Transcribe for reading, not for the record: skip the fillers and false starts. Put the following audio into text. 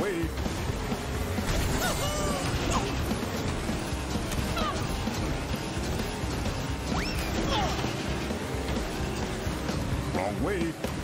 wave. Wrong wave.